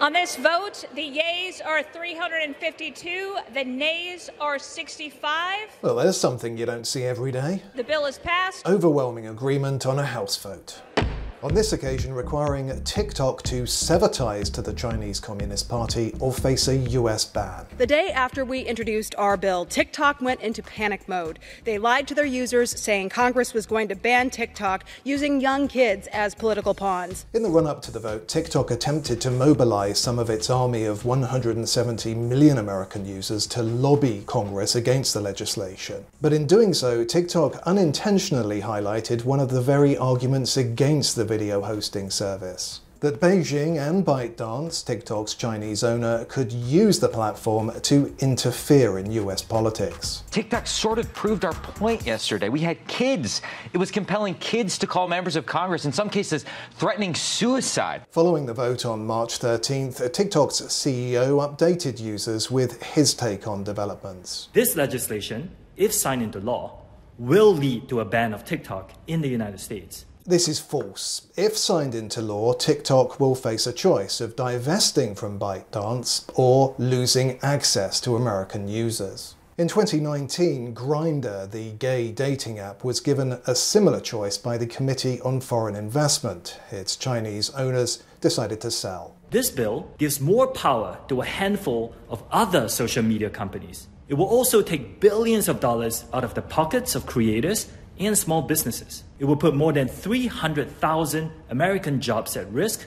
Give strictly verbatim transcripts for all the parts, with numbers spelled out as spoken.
On this vote, the yeas are three hundred fifty-two, the nays are sixty-five. Well, there's something you don't see every day. The bill is passed. Overwhelming agreement on a House vote. On this occasion, requiring TikTok to sever ties to the Chinese Communist Party or face a U S ban. The day after we introduced our bill, TikTok went into panic mode. They lied to their users, saying Congress was going to ban TikTok, using young kids as political pawns. In the run-up to the vote, TikTok attempted to mobilize some of its army of one hundred seventy million American users to lobby Congress against the legislation. But in doing so, TikTok unintentionally highlighted one of the very arguments against the video hosting service. That Beijing and ByteDance, TikTok's Chinese owner, could use the platform to interfere in U S politics. TikTok sort of proved our point yesterday. We had kids. It was compelling kids to call members of Congress, in some cases threatening suicide. Following the vote on March thirteenth, TikTok's C E O updated users with his take on developments. This legislation, if signed into law, will lead to a ban of TikTok in the United States. This is false. If signed into law, TikTok will face a choice of divesting from ByteDance or losing access to American users. In twenty nineteen, Grindr, the gay dating app, was given a similar choice by the Committee on Foreign Investment. Its Chinese owners decided to sell. This bill gives more power to a handful of other social media companies. It will also take billions of dollars out of the pockets of creators and small businesses. It will put more than three hundred thousand American jobs at risk,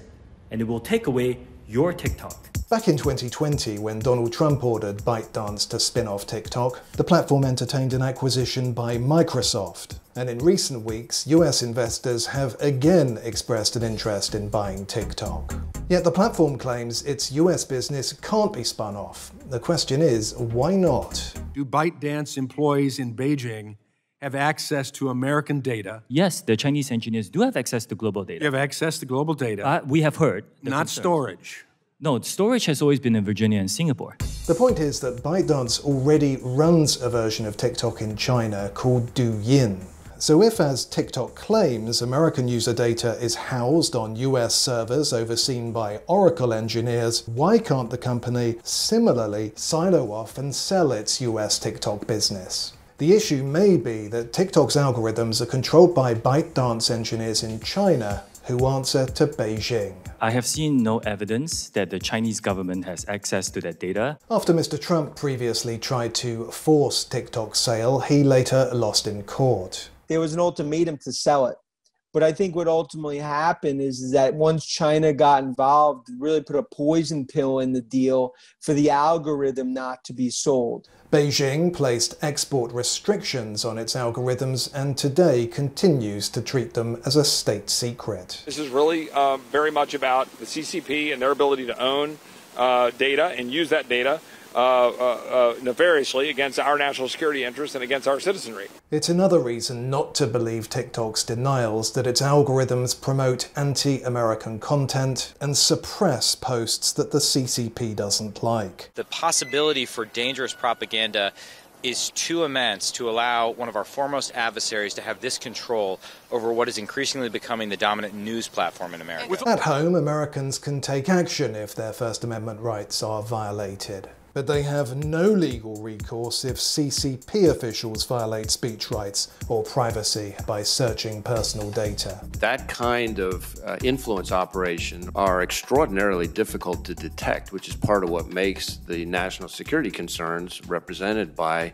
and it will take away your TikTok. Back in twenty twenty, when Donald Trump ordered ByteDance to spin off TikTok, the platform entertained an acquisition by Microsoft. And in recent weeks, U S investors have again expressed an interest in buying TikTok. Yet the platform claims its U S business can't be spun off. The question is, why not? Do ByteDance employees in Beijing have access to American data? Yes, the Chinese engineers do have access to global data. You have access to global data. Uh, we have heard. Not concerns. Storage. No, storage has always been in Virginia and Singapore. The point is that ByteDance already runs a version of TikTok in China called Duyin. So if, as TikTok claims, American user data is housed on U S servers overseen by Oracle engineers, why can't the company similarly silo off and sell its U S TikTok business? The issue may be that TikTok's algorithms are controlled by ByteDance engineers in China who answer to Beijing. I have seen no evidence that the Chinese government has access to that data. After Mister Trump previously tried to force TikTok's sale, he later lost in court. There was an ultimatum to sell it. But I think what ultimately happened is, is that once China got involved, really put a poison pill in the deal for the algorithm not to be sold. Beijing placed export restrictions on its algorithms and today continues to treat them as a state secret. This is really uh, very much about the C C P and their ability to own uh, data and use that data Uh, uh, uh, nefariously against our national security interests and against our citizenry. It's another reason not to believe TikTok's denials that its algorithms promote anti-American content and suppress posts that the C C P doesn't like. The possibility for dangerous propaganda is too immense to allow one of our foremost adversaries to have this control over what is increasingly becoming the dominant news platform in America. At home, Americans can take action if their First Amendment rights are violated. But they have no legal recourse if C C P officials violate speech rights or privacy by searching personal data. That kind of uh, influence operation are extraordinarily difficult to detect, which is part of what makes the national security concerns represented by,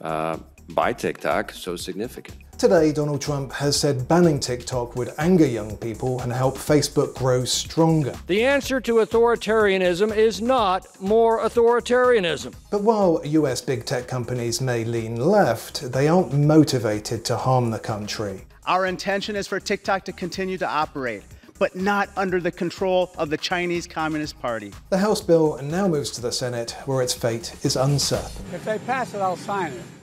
uh, by TikTok so significant. Today, Donald Trump has said banning TikTok would anger young people and help Facebook grow stronger. The answer to authoritarianism is not more authoritarianism. But while U S big tech companies may lean left, they aren't motivated to harm the country. Our intention is for TikTok to continue to operate, but not under the control of the Chinese Communist Party. The House bill now moves to the Senate, where its fate is uncertain. If they pass it, I'll sign it.